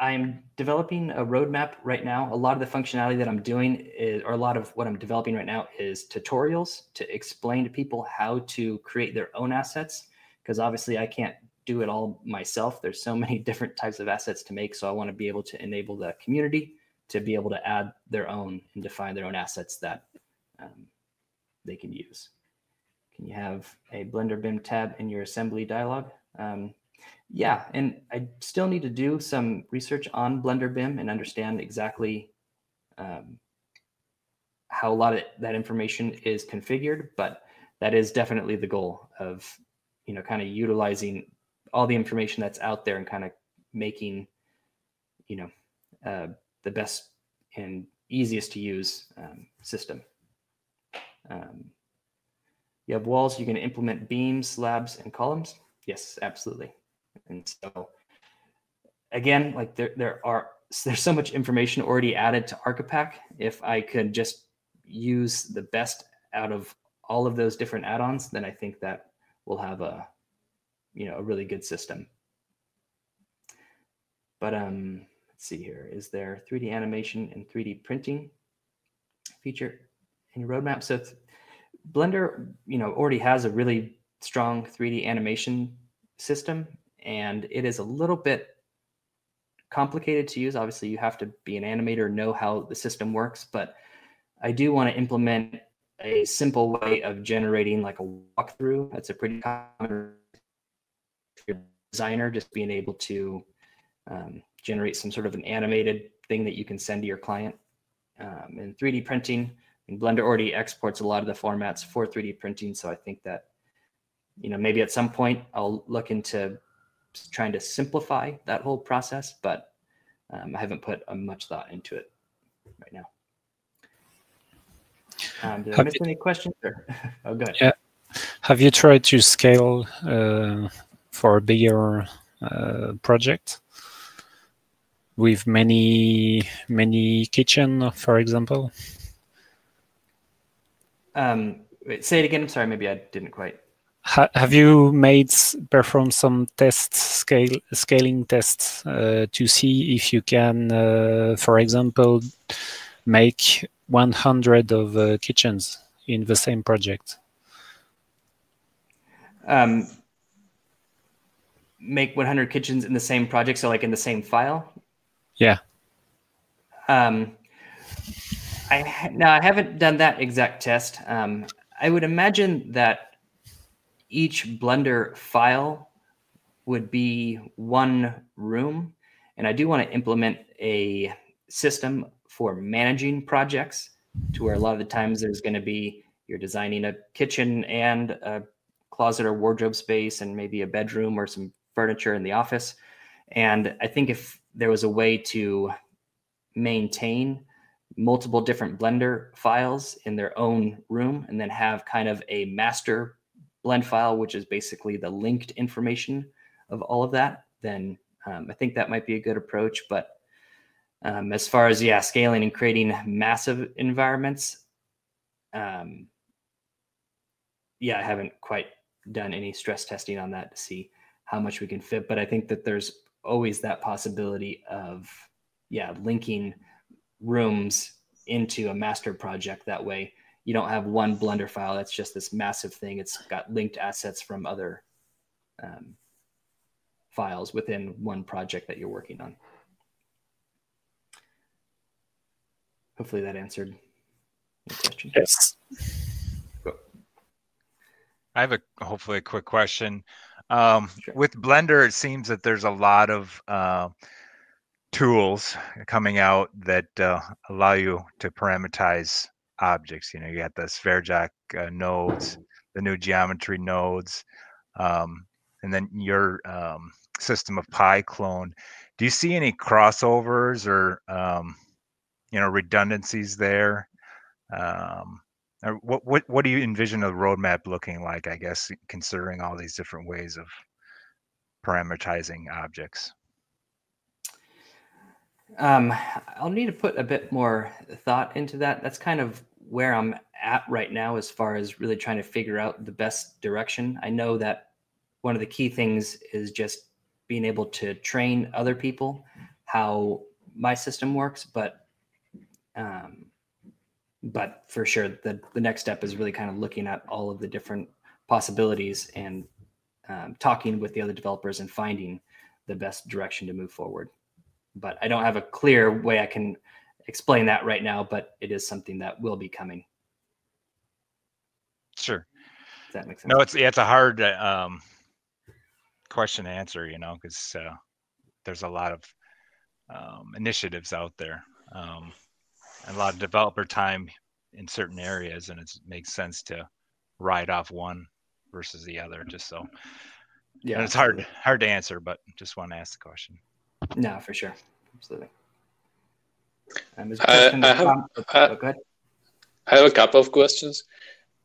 I'm developing a roadmap right now. A lot of the functionality that I'm doing is, or a lot of what I'm developing right now is tutorials to explain to people how to create their own assets, because obviously I can't do it all myself. There's so many different types of assets to make. So I want to be able to enable the community to be able to add their own and define their own assets that um, they can use. Can you have a Blender B I M tab in your assembly dialog? Um, Yeah, and I still need to do some research on Blender B I M and understand exactly um, how a lot of that information is configured, but that is definitely the goal of, you know, kind of utilizing all the information that's out there and kind of making, you know, uh, the best and easiest to use um, system. Um, you have walls, you can implement beams, slabs, and columns. Yes, absolutely. And so, again, like there, there are there's so much information already added to Archipack. If I could just use the best out of all of those different add-ons, then I think that we'll have a, you know, a really good system. But um, let's see here. Is there three D animation and three D printing feature in your roadmap? So Blender, you know, already has a really strong three D animation system. And it is a little bit complicated to use. Obviously, you have to be an animator, know how the system works. But I do want to implement a simple way of generating like a walkthrough. That's a pretty common designer, just being able to um, generate some sort of an animated thing that you can send to your client. Um, and three D printing, and Blender already exports a lot of the formats for three D printing. So I think that, you know, maybe at some point I'll look into trying to simplify that whole process, but um, I haven't put a much thought into it right now. Um, did I miss any questions? Or... oh, good. Yeah. Have you tried to scale uh, for a bigger uh, project with many many kitchen, for example? Um, wait, say it again. I'm sorry. Maybe I didn't quite. Have you made perform some test scale scaling tests uh, to see if you can, uh, for example, make one hundred of uh, kitchens in the same project? Um, make one hundred kitchens in the same project, so like in the same file? Yeah. Um, I no, I haven't done that exact test. Um, I would imagine that each Blender file would be one room. And I do want to implement a system for managing projects to where a lot of the times there's going to be, you're designing a kitchen and a closet or wardrobe space and maybe a bedroom or some furniture in the office. And I think if there was a way to maintain multiple different Blender files in their own room and then have kind of a master blend file, which is basically the linked information of all of that, then um, I think that might be a good approach. But um, as far as, yeah, scaling and creating massive environments, um, yeah, I haven't quite done any stress testing on that to see how much we can fit. But I think that there's always that possibility of, yeah, linking rooms into a master project. That way you don't have one Blender file that's just this massive thing. It's got linked assets from other um, files within one project that you're working on. Hopefully that answered the question. Yes. Cool. I have a hopefully a quick question. Um, sure. With Blender, it seems that there's a lot of uh, tools coming out that uh, allow you to parameterize objects. You know, you got the Sphere Jack uh, nodes, the new geometry nodes, um, and then your um, system of PyClone. Do you see any crossovers or, um, you know, redundancies there? Um, or what, what, what do you envision a roadmap looking like, I guess, considering all these different ways of parameterizing objects? Um, I'll need to put a bit more thought into that. That's kind of where I'm at right now as far as really trying to figure out the best direction. I know that one of the key things is just being able to train other people how my system works, but um, but for sure the, the next step is really kind of looking at all of the different possibilities and um, talking with the other developers and finding the best direction to move forward. But I don't have a clear way I can explain that right now, but it is something that will be coming. Sure. Does that make sense? No, it's, it's a hard um, question to answer, you know, because uh, there's a lot of um, initiatives out there, um, and a lot of developer time in certain areas, and it makes sense to ride off one versus the other, just so. Yeah. And it's hard, hard to answer, but just want to ask the question. No, for sure, absolutely. Um, I, I, have, I, oh, go ahead. I have a couple of questions,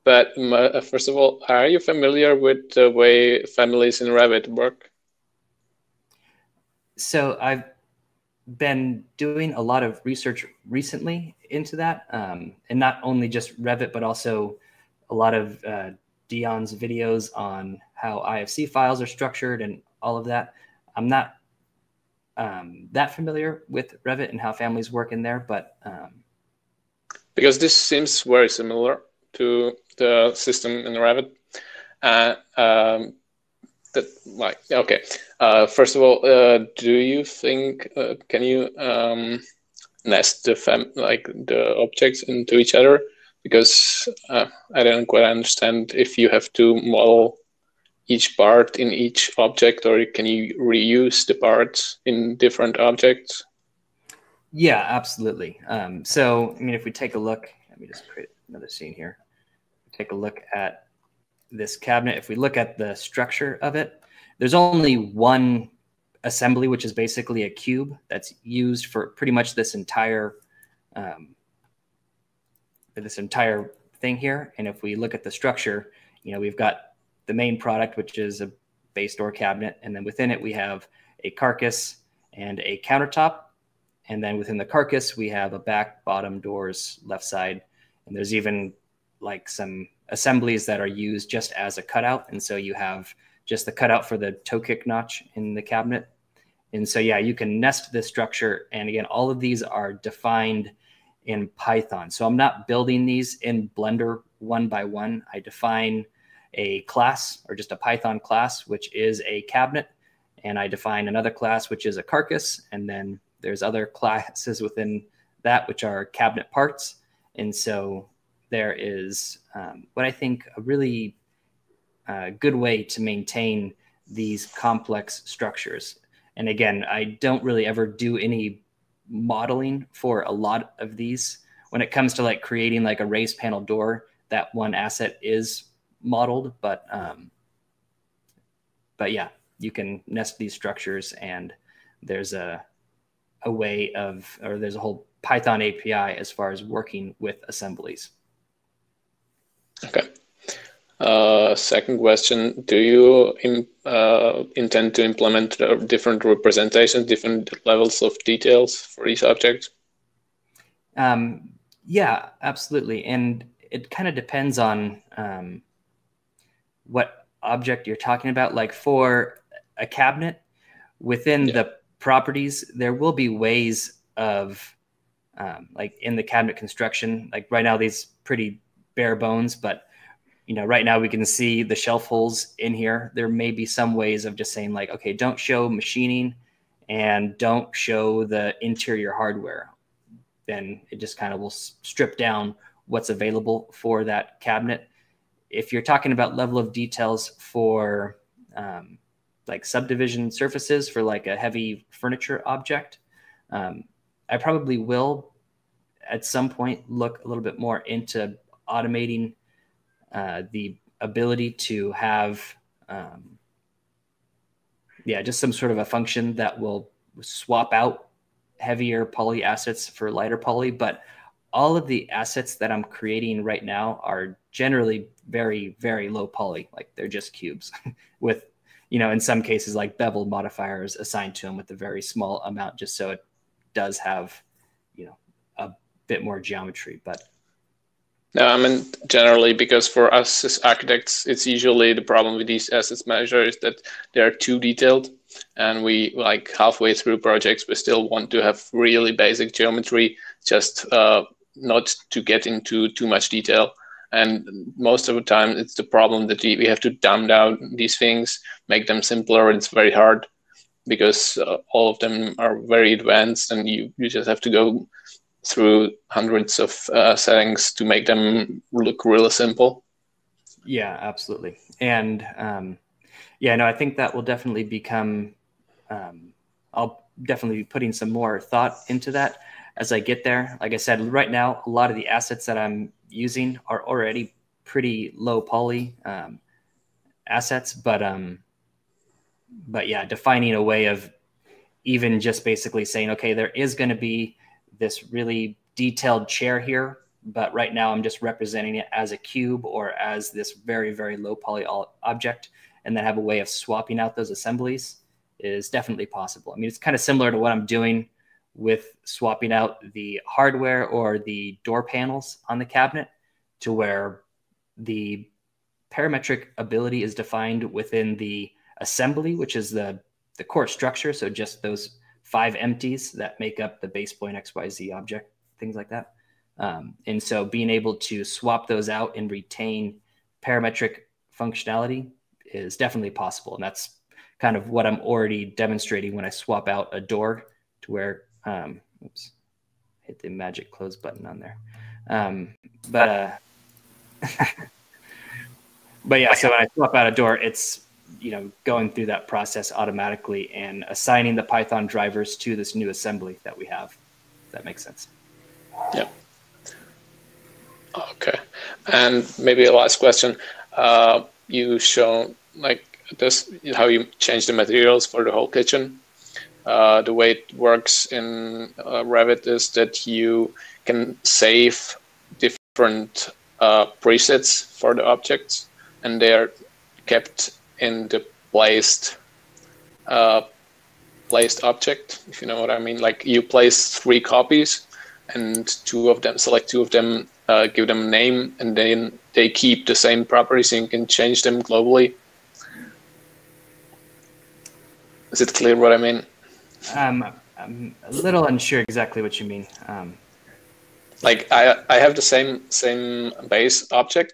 but my, first of all, are you familiar with the way families in Revit work? So I've been doing a lot of research recently into that, um, and not only just Revit, but also a lot of uh, Dion's videos on how I F C files are structured and all of that. I'm not Um, that familiar with Revit and how families work in there, but um... because this seems very similar to the system in Revit, uh, um, that like okay. Uh, first of all, uh, do you think uh, can you um, nest the fam like the objects into each other? Because uh, I don't quite understand if you have to model each part in each object, or can you reuse the parts in different objects? Yeah, absolutely. Um, so, I mean, if we take a look, let me just create another scene here. Take a look at this cabinet. If we look at the structure of it, there's only one assembly, which is basically a cube that's used for pretty much this entire, um, this entire thing here. And if we look at the structure, you know, we've got the main product, which is a base door cabinet. And then within it, we have a carcass and a countertop. And then within the carcass, we have a back, bottom, doors, left side. And there's even like some assemblies that are used just as a cutout. And so you have just the cutout for the toe kick notch in the cabinet. And so, yeah, you can nest this structure. And again, all of these are defined in Python. So I'm not building these in Blender one by one. I define a class, or just a Python class, which is a cabinet, and I define another class, which is a carcass, and then there's other classes within that, which are cabinet parts. And so there is um, what I think a really uh, good way to maintain these complex structures. And again, I don't really ever do any modeling for a lot of these. When it comes to like creating like a raised panel door, that one asset is modeled, but um, but yeah, you can nest these structures, and there's a a way of, or there's a whole Python A P I as far as working with assemblies. Okay. Uh, second question: do you im uh, intend to implement different representations, different levels of details for each object? Um, yeah, absolutely. And it kind of depends on um, what object you're talking about. Like for a cabinet, within yeah. the properties, there will be ways of um, like in the cabinet construction. Like right now, these pretty bare bones, but you know, right now we can see the shelf holes in here. There may be some ways of just saying like, okay, don't show machining and don't show the interior hardware. Then it just kind of will strip down what's available for that cabinet. If you're talking about level of details for um, like subdivision surfaces for like a heavy furniture object, um, I probably will at some point look a little bit more into automating Uh, the ability to have, um, yeah, just some sort of a function that will swap out heavier poly assets for lighter poly. But all of the assets that I'm creating right now are generally very, very low poly. Like they're just cubes with, you know, in some cases like bevel modifiers assigned to them with a very small amount, just so it does have, you know, a bit more geometry. But no, I mean, generally, because for us as architects, it's usually the problem with these assets manager is that they are too detailed, and we, like halfway through projects, we still want to have really basic geometry, just uh, not to get into too much detail. And most of the time, it's the problem that we have to dumb down these things, make them simpler, and it's very hard because uh, all of them are very advanced, and you, you just have to go through hundreds of uh, settings to make them look really simple. Yeah, absolutely. And um, yeah, no, I think that will definitely become, um, I'll definitely be putting some more thought into that as I get there. Like I said, right now, a lot of the assets that I'm using are already pretty low poly um, assets, but, um, but yeah, defining a way of even just basically saying, okay, there is going to be this really detailed chair here, but right now I'm just representing it as a cube or as this very, very low poly object, and then have a way of swapping out those assemblies is definitely possible. I mean, it's kind of similar to what I'm doing with swapping out the hardware or the door panels on the cabinet, to where the parametric ability is defined within the assembly, which is the, the core structure. So just those five empties that make up the base point X Y Z object, things like that. Um, and so being able to swap those out and retain parametric functionality is definitely possible. And that's kind of what I'm already demonstrating when I swap out a door, to where, um, oops, hit the magic close button on there. Um, but, uh, but yeah, so when I swap out a door, it's, you know, going through that process automatically and assigning the Python drivers to this new assembly that we have. If that makes sense. Yeah. Okay. And maybe a last question. Uh, you show like this, how you change the materials for the whole kitchen. Uh, the way it works in uh, Revit is that you can save different uh, presets for the objects, and they're kept in the placed uh, placed object, if you know what I mean. Like you place three copies, and two of them, select two of them, uh, give them a name, and then they keep the same properties, and you can change them globally. Is it clear what I mean? Um, I'm a little unsure exactly what you mean. Um. Like I, I have the same same base object,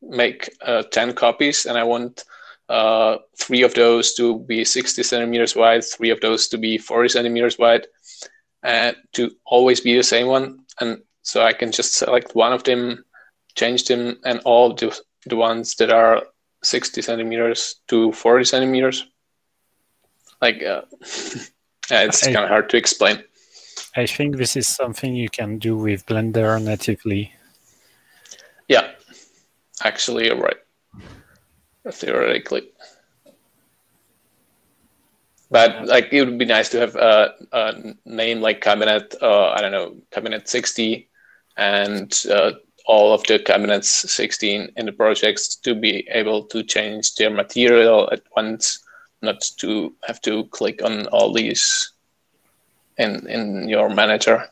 make uh, ten copies, and I want uh three of those to be sixty centimeters wide, three of those to be forty centimeters wide, and to always be the same one. And so I can just select one of them, change them, and all the, the ones that are sixty centimeters to forty centimeters. Like, uh, yeah, it's kind of hard to explain. I think this is something you can do with Blender natively. Yeah, actually, you're right. Theoretically. But like, it would be nice to have a, a name like cabinet, uh, I don't know, cabinet sixty, and uh, all of the cabinets sixteen in the projects to be able to change their material at once, not to have to click on all these in, in your manager.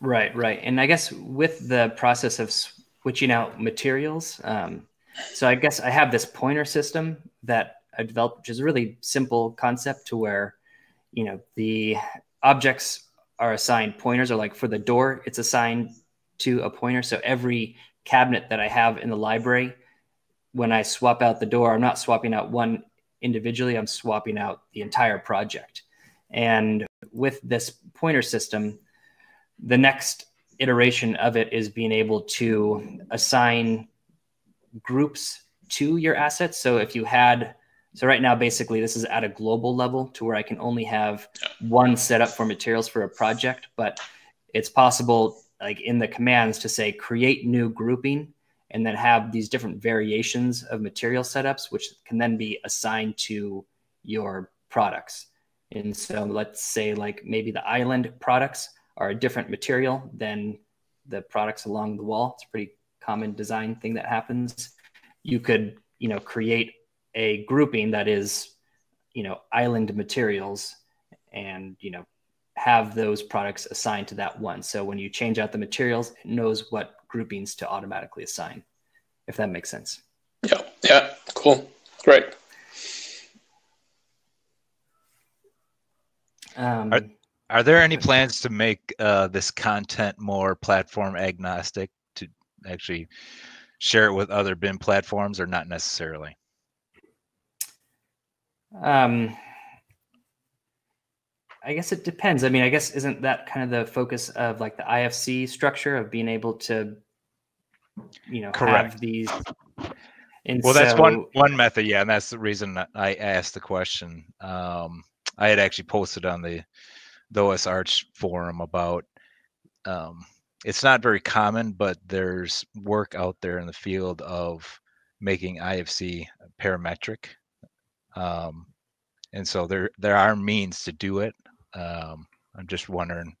Right, right. And I guess with the process of switching out materials, um, so I guess I have this pointer system that I developed, which is a really simple concept to where, you know, the objects are assigned pointers, or like for the door, it's assigned to a pointer. So every cabinet that I have in the library, when I swap out the door, I'm not swapping out one individually, I'm swapping out the entire project. And with this pointer system, the next iteration of it is being able to assign groups to your assets. So if you had, so right now, basically, this is at a global level to where I can only have one setup for materials for a project, but it's possible, like in the commands, to say create new grouping and then have these different variations of material setups, which can then be assigned to your products. And so let's say like maybe the island products are a different material than the products along the wall. It's a pretty common design thing that happens. You could, you know, create a grouping that is, you know, island materials, and, you know, have those products assigned to that one. So when you change out the materials, it knows what groupings to automatically assign, if that makes sense. Yeah. Yeah. Cool. Great. Um, are, are there any plans to make uh, this content more platform agnostic, to actually share it with other B I M platforms, or not necessarily? Um, I guess it depends. I mean, I guess isn't that kind of the focus of like the I F C structure of being able to, you know, Correct. have these? And well, so... that's one one method, yeah, and that's the reason I asked the question. Um, I had actually posted on the, the O S Arch forum about um, it's not very common, but there's work out there in the field of making I F C parametric. Um, and so there, there are means to do it. Um, I'm just wondering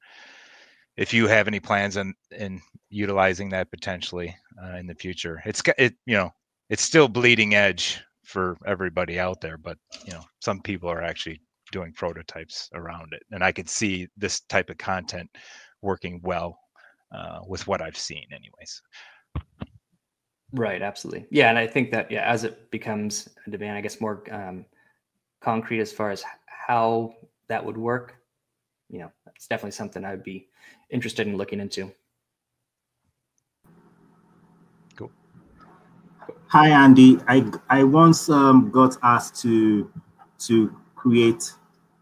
if you have any plans in, in utilizing that potentially uh, in the future. It's it, you know, it's still bleeding edge for everybody out there, but you know, some people are actually doing prototypes around it. And I could see this type of content working well uh, with what I've seen anyways. Right, absolutely. Yeah, and I think that, yeah, as it becomes a demand, I guess more um, concrete as far as how that would work, you know, that's definitely something I'd be interested in looking into. Cool. Hi, Andy. I, I once um, got asked to, to create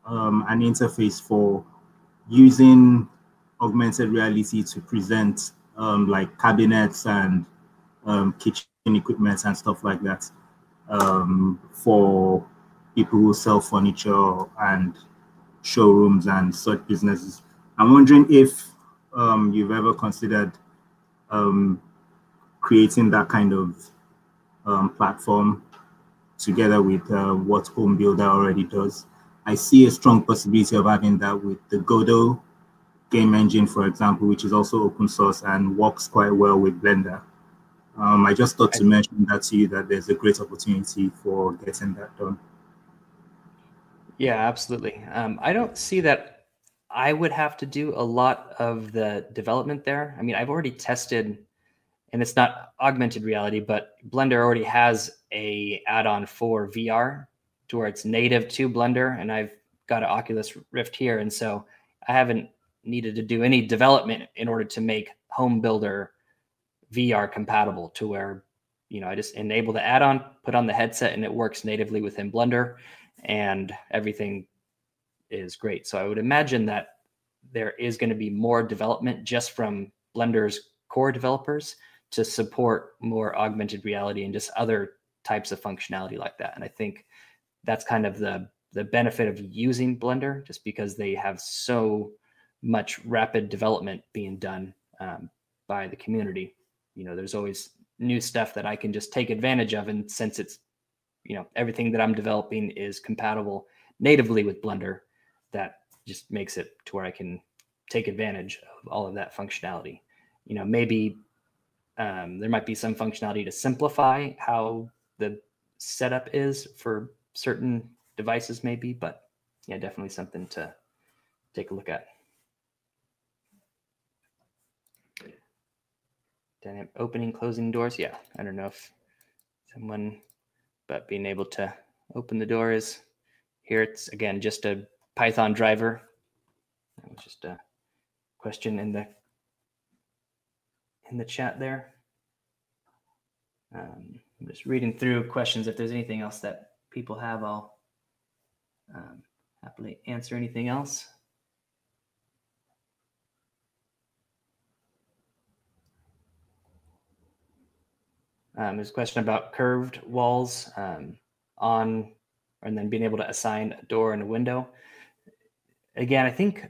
um, an interface for using augmented reality to present um, like cabinets and Um, kitchen equipment and stuff like that um, for people who sell furniture and showrooms and such businesses. I'm wondering if um, you've ever considered um, creating that kind of um, platform together with uh, what Home Builder already does. I see a strong possibility of having that with the Godot game engine, for example, which is also open source and works quite well with Blender. Um, I just thought to mention that to you, that there's a great opportunity for getting that done. Yeah, absolutely. Um, I don't see that I would have to do a lot of the development there. I mean, I've already tested, and it's not augmented reality, but Blender already has a add-on for V R to where it's native to Blender, and I've got an Oculus Rift here. And so I haven't needed to do any development in order to make Home Builder V R compatible, to where, you know, I just enable the add-on, put on the headset, and it works natively within Blender, and everything is great. So I would imagine that there is going to be more development just from Blender's core developers to support more augmented reality and just other types of functionality like that. And I think that's kind of the the benefit of using Blender, just because they have so much rapid development being done um, by the community. You know, there's always new stuff that I can just take advantage of. And since it's, you know, everything that I'm developing is compatible natively with Blender, that just makes it to where I can take advantage of all of that functionality. You know, maybe um, there might be some functionality to simplify how the setup is for certain devices maybe, but yeah, definitely something to take a look at. Dynamic opening, closing doors. Yeah, I don't know if someone, but being able to open the door is here. It's again, just a Python driver. That was just a question in the in the chat there. Um, I'm just reading through questions. If there's anything else that people have, I'll um, happily answer anything else. Um, there's a question about curved walls um, on, and then being able to assign a door and a window. Again, I think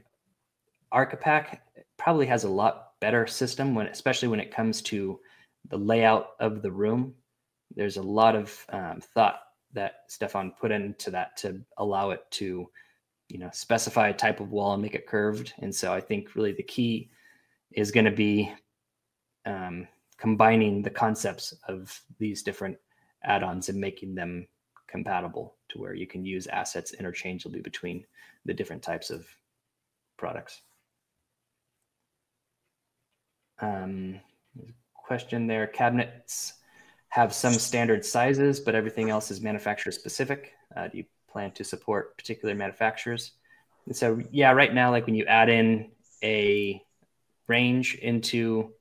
Archipack probably has a lot better system, when, especially when it comes to the layout of the room. There's a lot of um, thought that Stefan put into that to allow it to, you know, specify a type of wall and make it curved. And so I think really the key is going to be um, combining the concepts of these different add-ons and making them compatible to where you can use assets interchangeably between the different types of products. Um, question there, cabinets have some standard sizes, but everything else is manufacturer specific. Uh, do you plan to support particular manufacturers? And so, yeah, right now, like when you add in a range into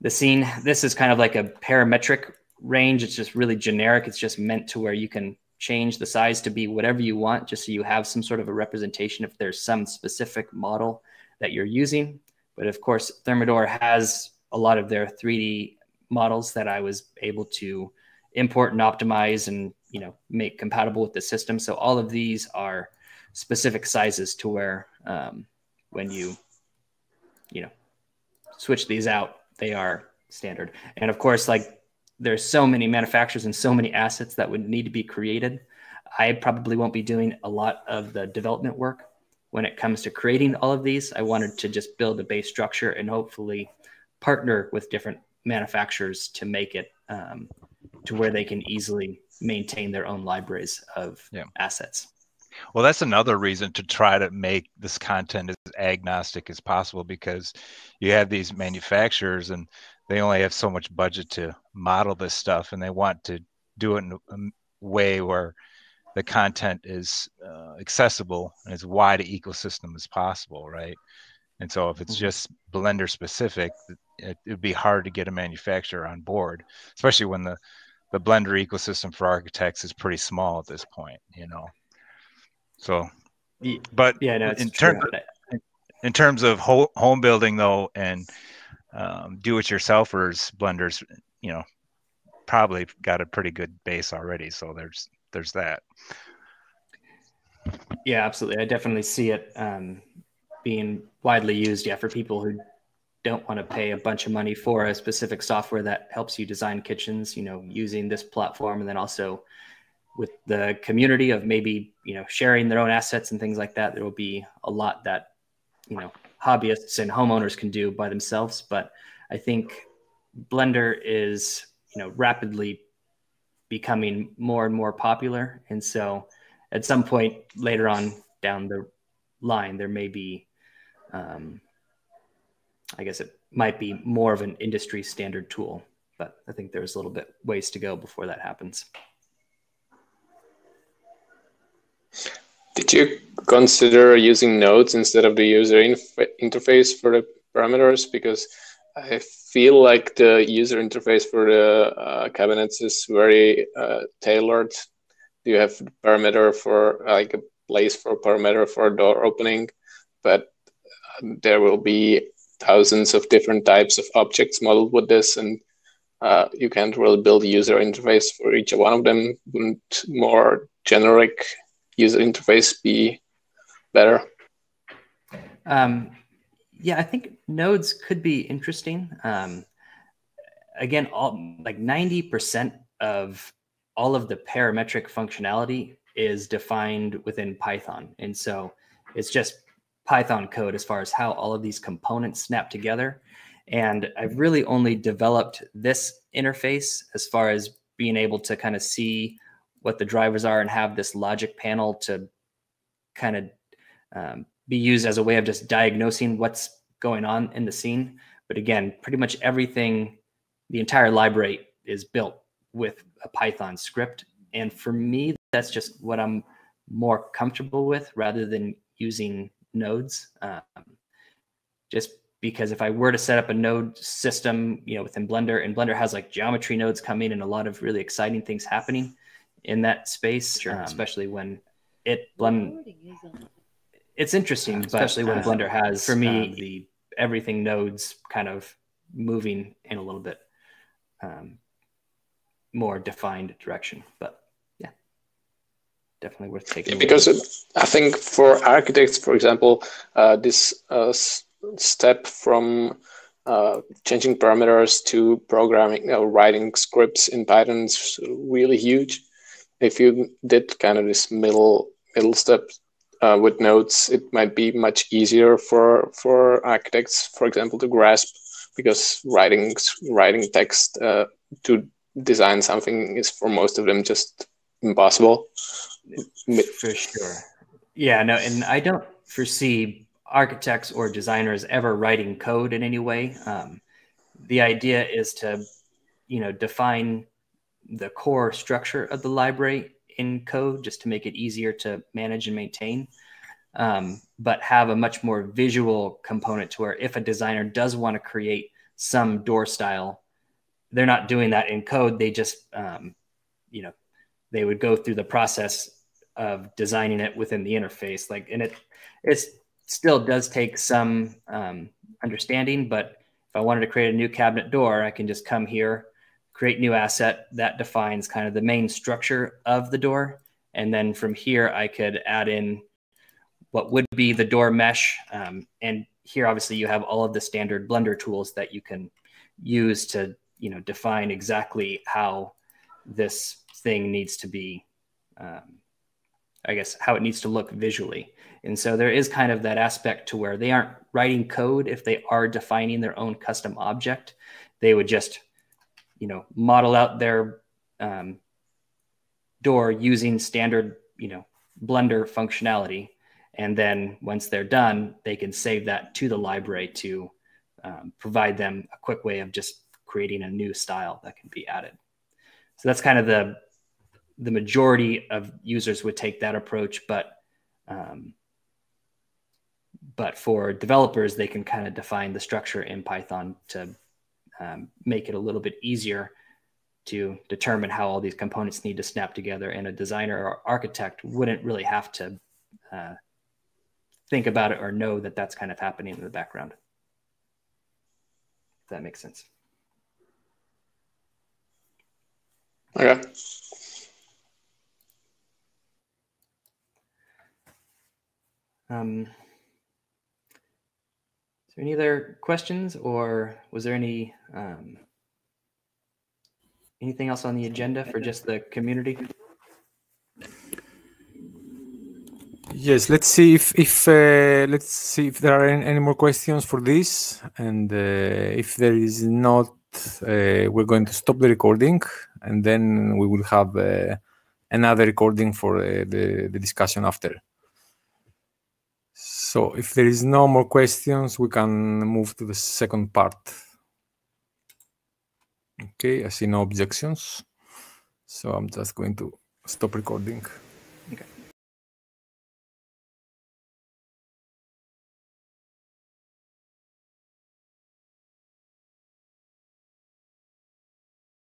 the scene, this is kind of like a parametric range. It's just really generic. It's just meant to where you can change the size to be whatever you want, just so you have some sort of a representation if there's some specific model that you're using. But of course, Thermador has a lot of their three D models that I was able to import and optimize and, you know, make compatible with the system. So all of these are specific sizes to where um, when you, you know, switch these out, they are standard. And of course, like there's so many manufacturers and so many assets that would need to be created. I probably won't be doing a lot of the development work when it comes to creating all of these. I wanted to just build a base structure and hopefully partner with different manufacturers to make it um, to where they can easily maintain their own libraries of yeah. assets. Well, that's another reason to try to make this content as agnostic as possible, because you have these manufacturers and they only have so much budget to model this stuff, and they want to do it in a way where the content is uh, accessible and as wide an ecosystem as possible, right? And so if it's just Blender specific, it would be hard to get a manufacturer on board, especially when the, the Blender ecosystem for architects is pretty small at this point, you know? So, but yeah, no, in, terms of, in terms of ho home building though, and um, do-it-yourselfers, Blender's, you know, probably got a pretty good base already. So there's, there's that. Yeah, absolutely. I definitely see it um, being widely used. Yeah. For people who don't want to pay a bunch of money for a specific software that helps you design kitchens, you know, using this platform, and then also with the community of maybe, you know, sharing their own assets and things like that. There will be a lot that, you know, hobbyists and homeowners can do by themselves. But I think Blender is, you know, rapidly becoming more and more popular. And so at some point later on down the line, there may be, um, I guess it might be more of an industry standard tool, but I think there's a little bit ways to go before that happens. Did you consider using nodes instead of the user interfa interface for the parameters? Because I feel like the user interface for the uh, cabinets is very uh, tailored. Do you have parameter for like a place for parameter for door opening? But there will be thousands of different types of objects modeled with this, and Uh, you can't really build a user interface for each one of them. Wouldn't more generic user interface be better? Um, yeah, I think nodes could be interesting. Um, again, all, like ninety percent of all of the parametric functionality is defined within Python. And so it's just Python code as far as how all of these components snap together. And I've really only developed this interface as far as being able to kind of see what the drivers are and have this logic panel to kind of um, be used as a way of just diagnosing what's going on in the scene. But again, pretty much everything, the entire library is built with a Python script. And for me, that's just what I'm more comfortable with rather than using nodes. Um, just because if I were to set up a node system, you know, within Blender, and Blender has like geometry nodes coming and a lot of really exciting things happening in that space, sure. um, especially when it blend. It's interesting, yeah, especially but, when uh, Blender has, for me, um, the everything nodes kind of moving in a little bit um, more defined direction, but. Definitely worth taking. Yeah, because it, I think for architects, for example, uh, this uh, s step from uh, changing parameters to programming, you know, writing scripts in Python is really huge. If you did kind of this middle middle step uh, with nodes, it might be much easier for for architects, for example, to grasp, because writing writing text uh, to design something is for most of them just impossible. For sure. Yeah, no, and I don't foresee architects or designers ever writing code in any way. Um, the idea is to, you know, define the core structure of the library in code just to make it easier to manage and maintain, um, but have a much more visual component to where if a designer does want to create some door style, they're not doing that in code. They just, um, you know, they would go through the process of designing it within the interface. Like, and it it's still does take some um, understanding, but if I wanted to create a new cabinet door, I can just come here, create new asset that defines kind of the main structure of the door. And then from here, I could add in what would be the door mesh. Um, and here, obviously you have all of the standard Blender tools that you can use to, you know, define exactly how this thing needs to be, um, I guess, how it needs to look visually. And so there is kind of that aspect to where they aren't writing code. If they are defining their own custom object, they would just, you know, model out their um, door using standard, you know, Blender functionality. And then once they're done, they can save that to the library to um, provide them a quick way of just creating a new style that can be added. So that's kind of the the majority of users would take that approach, but um, but for developers, they can kind of define the structure in Python to um, make it a little bit easier to determine how all these components need to snap together. And a designer or architect wouldn't really have to uh, think about it or know that that's kind of happening in the background. If that makes sense. Okay. Um, is there any other questions, or was there any um, anything else on the agenda for just the community? Yes, let's see if if uh, let's see if there are any more questions for this, and uh, if there is not, uh, we're going to stop the recording, and then we will have uh, another recording for uh, the the discussion after. So if there is no more questions, we can move to the second part. Okay, I see no objections. So I'm just going to stop recording.